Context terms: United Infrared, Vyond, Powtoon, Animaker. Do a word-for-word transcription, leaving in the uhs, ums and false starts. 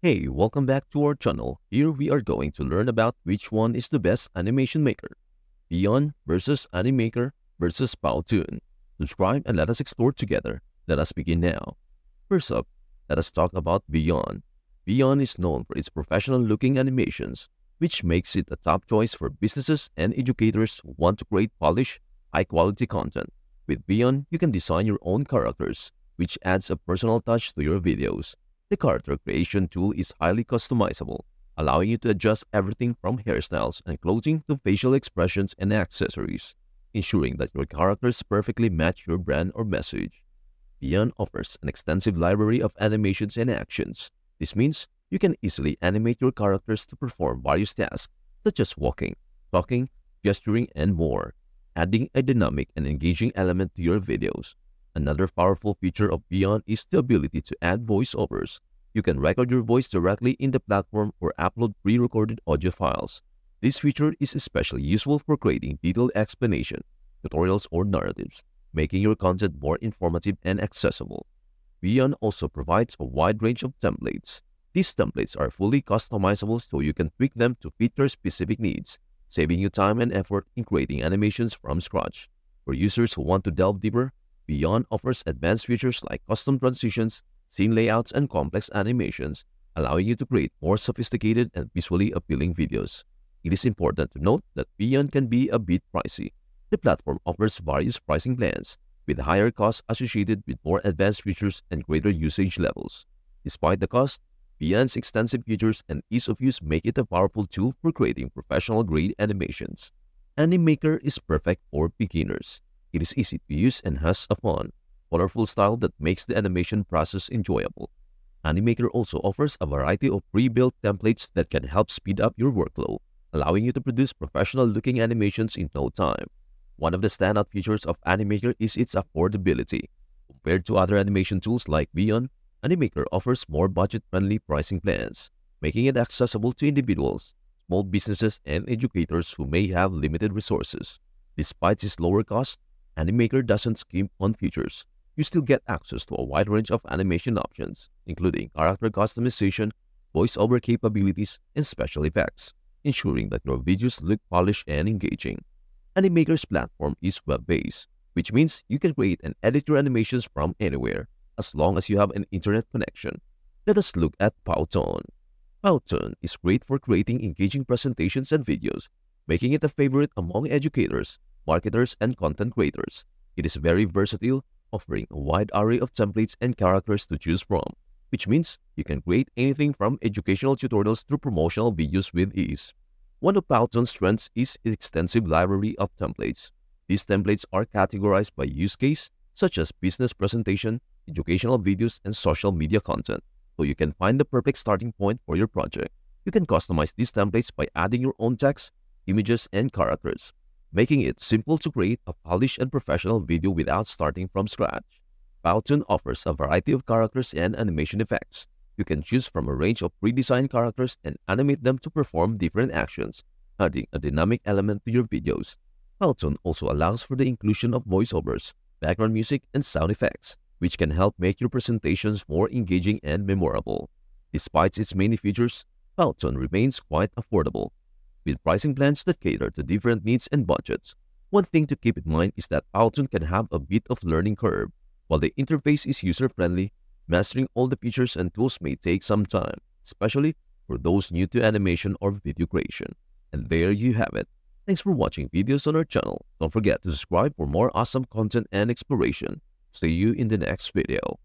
Hey, welcome back to our channel. Here we are going to learn about which one is the best animation maker. Vyond versus Animaker versus Powtoon. Subscribe and let us explore together. Let us begin now. First up, let us talk about Vyond. Vyond is known for its professional looking animations, which makes it a top choice for businesses and educators who want to create polished, high quality content. With Vyond, you can design your own characters, which adds a personal touch to your videos. The character creation tool is highly customizable, allowing you to adjust everything from hairstyles and clothing to facial expressions and accessories, ensuring that your characters perfectly match your brand or message. Vyond offers an extensive library of animations and actions. This means you can easily animate your characters to perform various tasks, such as walking, talking, gesturing, and more, adding a dynamic and engaging element to your videos. Another powerful feature of Vyond is the ability to add voiceovers. You can record your voice directly in the platform or upload pre-recorded audio files. This feature is especially useful for creating detailed explanation, tutorials, or narratives, making your content more informative and accessible. Vyond also provides a wide range of templates. These templates are fully customizable, so you can tweak them to fit your specific needs, saving you time and effort in creating animations from scratch. For users who want to delve deeper, Vyond offers advanced features like custom transitions, scene layouts, and complex animations, allowing you to create more sophisticated and visually appealing videos. It is important to note that Vyond can be a bit pricey. The platform offers various pricing plans, with higher costs associated with more advanced features and greater usage levels. Despite the cost, Vyond's extensive features and ease of use make it a powerful tool for creating professional-grade animations. Animaker is perfect for beginners. It is easy to use and has a fun, colorful style that makes the animation process enjoyable. Animaker also offers a variety of pre-built templates that can help speed up your workflow, allowing you to produce professional-looking animations in no time. One of the standout features of Animaker is its affordability. Compared to other animation tools like Vyond, Animaker offers more budget-friendly pricing plans, making it accessible to individuals, small businesses, and educators who may have limited resources. Despite its lower cost, Animaker doesn't skimp on features. You still get access to a wide range of animation options, including character customization, voiceover capabilities, and special effects, ensuring that your videos look polished and engaging. Animaker's platform is web-based, which means you can create and edit your animations from anywhere, as long as you have an internet connection. Let us look at Powtoon. Powtoon is great for creating engaging presentations and videos, making it a favorite among educators, marketers, and content creators. It is very versatile, offering a wide array of templates and characters to choose from, which means you can create anything from educational tutorials to promotional videos with ease. One of Powtoon's strengths is its extensive library of templates. These templates are categorized by use case, such as business presentation, educational videos, and social media content, so you can find the perfect starting point for your project. You can customize these templates by adding your own text, images, and characters, making it simple to create a polished and professional video without starting from scratch. Powtoon offers a variety of characters and animation effects. You can choose from a range of pre-designed characters and animate them to perform different actions, adding a dynamic element to your videos. Powtoon also allows for the inclusion of voiceovers, background music, and sound effects, which can help make your presentations more engaging and memorable. Despite its many features, Powtoon remains quite affordable, with pricing plans that cater to different needs and budgets. One thing to keep in mind is that Powtoon can have a bit of learning curve. While the interface is user-friendly, mastering all the features and tools may take some time, especially for those new to animation or video creation. And there you have it. Thanks for watching videos on our channel. Don't forget to subscribe for more awesome content and exploration. See you in the next video.